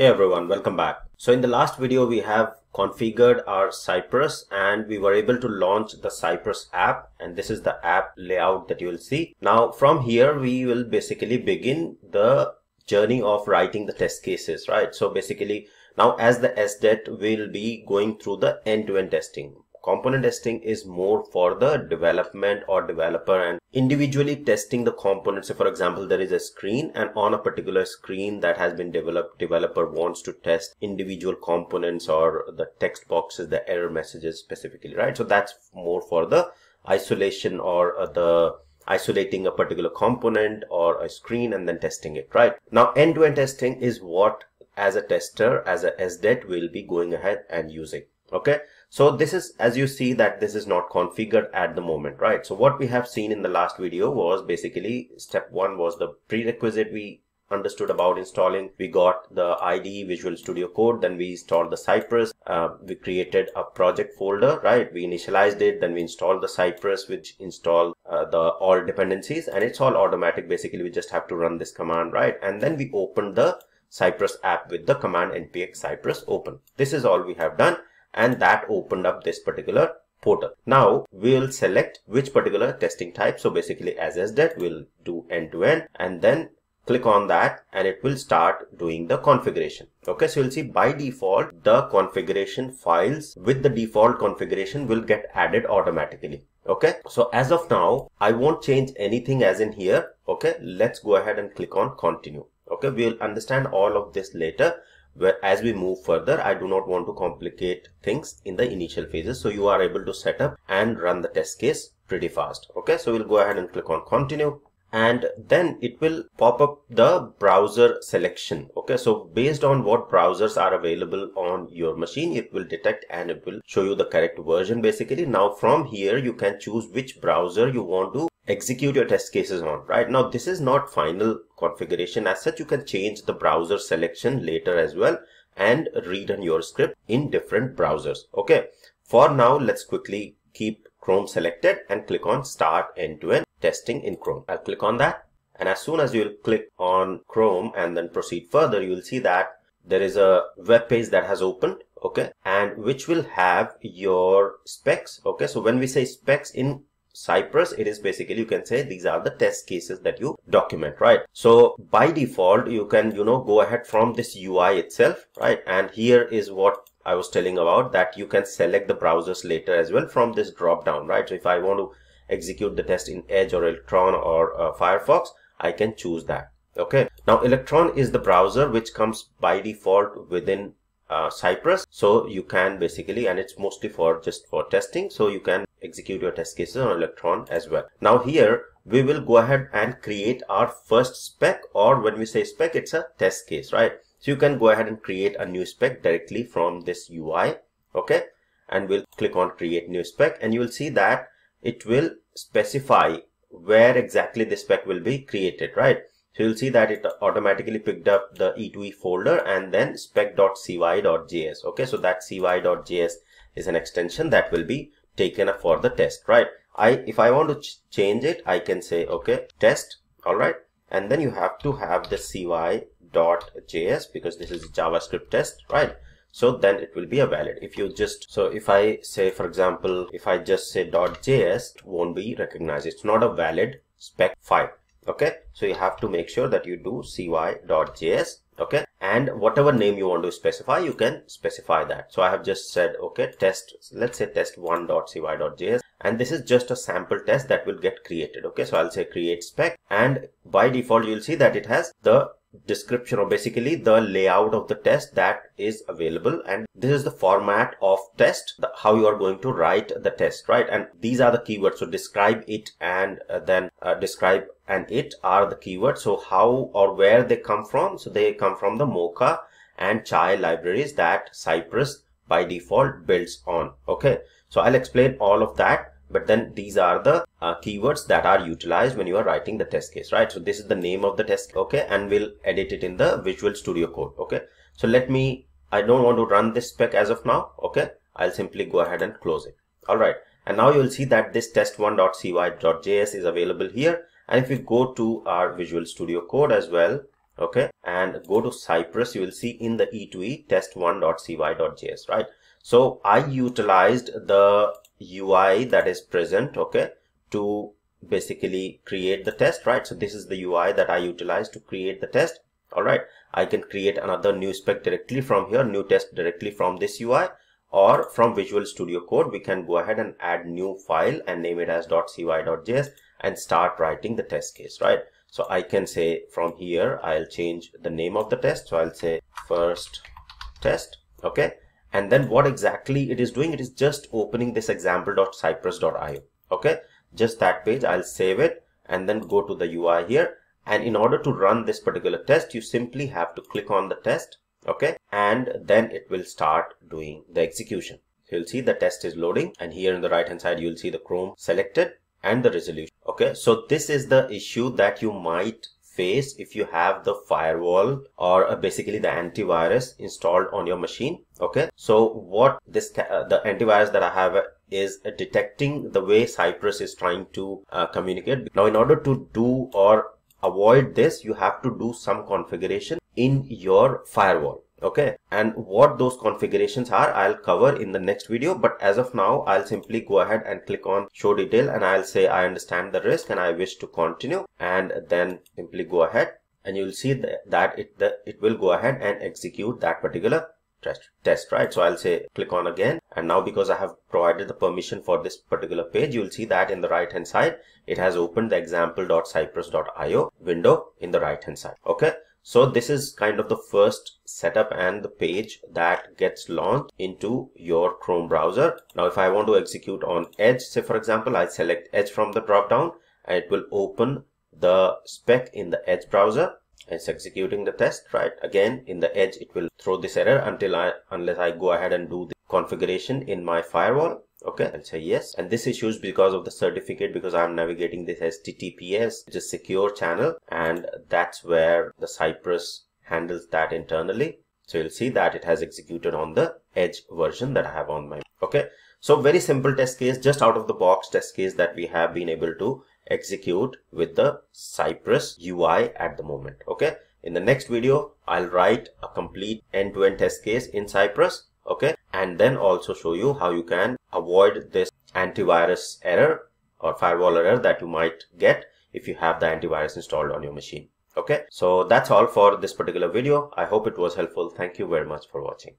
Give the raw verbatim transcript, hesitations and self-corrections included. Hey everyone, welcome back. So in the last video we have configured our Cypress and we were able to launch the Cypress app, and this is the app layout that you will see. Now from here we will basically begin the journey of writing the test cases, right? So basically now as the S D E T will be going through the end-to-end testing. Component testing is more for the development or developer and individually testing the components. So for example, there is a screen, and on a particular screen that has been developed, developer wants to test individual components or the text boxes, the error messages specifically, right? So that's more for the isolation or the isolating a particular component or a screen and then testing it, right? Now end-to-end testing is what as a tester, as a S D E T, will be going ahead and using. Okay, so this is, as you see, that this is not configured at the moment, right? So what we have seen in the last video was basically step one was the prerequisite we understood about installing. We got the I D E Visual Studio Code, then we installed the Cypress, uh, we created a project folder, right? We initialized it, then we installed the Cypress, which installed uh, the all dependencies, and it's all automatic. Basically we just have to run this command, right? And then we opened the Cypress app with the command npx cypress open. This is all we have done, and that opened up this particular portal. Now we'll select which particular testing type. So basically as S D E T we'll do end-to-end and then click on that, and it will start doing the configuration. Okay, so you'll see by default the configuration files with the default configuration will get added automatically. Okay, so as of now I won't change anything as in here. Okay, let's go ahead and click on continue. Okay, we'll understand all of this later where as we move further. I do not want to complicate things in the initial phases, so you are able to set up and run the test case pretty fast. Okay, so we'll go ahead and click on continue, and then it will pop up the browser selection. Okay, so based on what browsers are available on your machine, it will detect and it will show you the correct version basically. Now from here you can choose which browser you want to execute your test cases on. Right now this is not final configuration as such. You can change the browser selection later as well and return your script in different browsers. Okay, for now let's quickly keep Chrome selected and click on start end-to-end testing in Chrome. I'll click on that, and as soon as you will click on Chrome and then proceed further, you will see that there is a web page that has opened. Okay, and which will have your specs. Okay, so when we say specs in Cypress, it is basically, you can say these are the test cases that you document, right? So by default you can, you know, go ahead from this U I itself, right? And here is what I was telling about, that you can select the browsers later as well from this drop down, right? So if I want to execute the test in Edge or Electron or uh, Firefox, I can choose that. Okay, now Electron is the browser which comes by default within uh, Cypress, so you can basically, and it's mostly for just for testing, so you can execute your test cases on Electron as well. Now here we will go ahead and create our first spec, or when we say spec, it's a test case, right? So you can go ahead and create a new spec directly from this U I. Okay, and we'll click on create new spec, and you will see that it will specify where exactly the spec will be created, right? So you'll see that it automatically picked up the E two E folder and then spec.cy.js. okay, so that cy.js is an extension that will be taken up for the test, right? I if I want to ch change it, I can say okay test, all right, and then you have to have the cy.js because this is JavaScript test, right? So then it will be a valid. If you just, so if I say for example, if I just say .js, it won't be recognized. It's not a valid spec file. Okay, so you have to make sure that you do cy.js. Okay, and whatever name you want to specify, you can specify that. So I have just said okay test, let's say test one.cy.js, and this is just a sample test that will get created. Okay, so I'll say create spec, and by default you'll see that it has the description or basically the layout of the test that is available, and this is the format of test, the, how you are going to write the test, right? And these are the keywords. So describe it and uh, then uh, describe and it are the keywords. So how or where they come from? So they come from the Mocha and Chai libraries that Cypress by default builds on. Okay, so I'll explain all of that, but then these are the uh, keywords that are utilized when you are writing the test case, right? So this is the name of the test. Okay, and we'll edit it in the Visual Studio Code. Okay, so let me, I don't want to run this spec as of now. Okay, I'll simply go ahead and close it. All right, and now you'll see that this test one.cy.js is available here, and if we go to our Visual Studio Code as well okay, and go to Cypress, you will see in the e two e test one dot c y dot j s, right? So I utilized the U I that is present, okay, to basically create the test, right? So this is the U I that I utilized to create the test. All right, I can create another new spec directly from here, new test directly from this U I, or from Visual Studio Code we can go ahead and add new file and name it as .cy.js and start writing the test case, right? So I can say from here, I'll change the name of the test. So I'll say first test, okay? And then what exactly it is doing, it is just opening this example.cypress.io, okay? Just that page, I'll save it and then go to the U I here. And in order to run this particular test, you simply have to click on the test, okay? And then it will start doing the execution. So you'll see the test is loading, and here on the right hand side, you'll see the Chrome selected and the resolution. Okay, so this is the issue that you might face if you have the firewall or basically the antivirus installed on your machine. Okay, so what this uh, the antivirus that I have uh, is uh, detecting the way Cypress is trying to uh, communicate. Now, in order to do or avoid this, you have to do some configuration in your firewall. Okay, and what those configurations are, I'll cover in the next video, but as of now, I'll simply go ahead and click on show detail, and I'll say I understand the risk and I wish to continue, and then simply go ahead, and you'll see that it the, it will go ahead and execute that particular test, test, right? So I'll say click on again, and now because I have provided the permission for this particular page, you'll see that in the right hand side, it has opened the example.cypress.io window in the right hand side. Okay, so this is kind of the first setup and the page that gets launched into your Chrome browser. Now, if I want to execute on Edge, say for example, I select Edge from the drop-down, and it will open the spec in the Edge browser. It's executing the test, right? Again, in the Edge, it will throw this error until I, unless I go ahead and do the configuration in my firewall. Okay, I'll say yes. And this issue is because of the certificate, because I'm navigating this H T T P S, which is secure channel, and that's where the Cypress handles that internally. So you'll see that it has executed on the Edge version that I have on my, okay. So very simple test case, just out of the box test case that we have been able to execute with the Cypress U I at the moment. Okay, in the next video, I'll write a complete end-to-end test case in Cypress. Okay, and then also show you how you can avoid this antivirus error or firewall error that you might get if you have the antivirus installed on your machine. Okay, so that's all for this particular video. I hope it was helpful. Thank you very much for watching.